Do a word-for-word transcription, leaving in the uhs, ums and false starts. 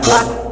What?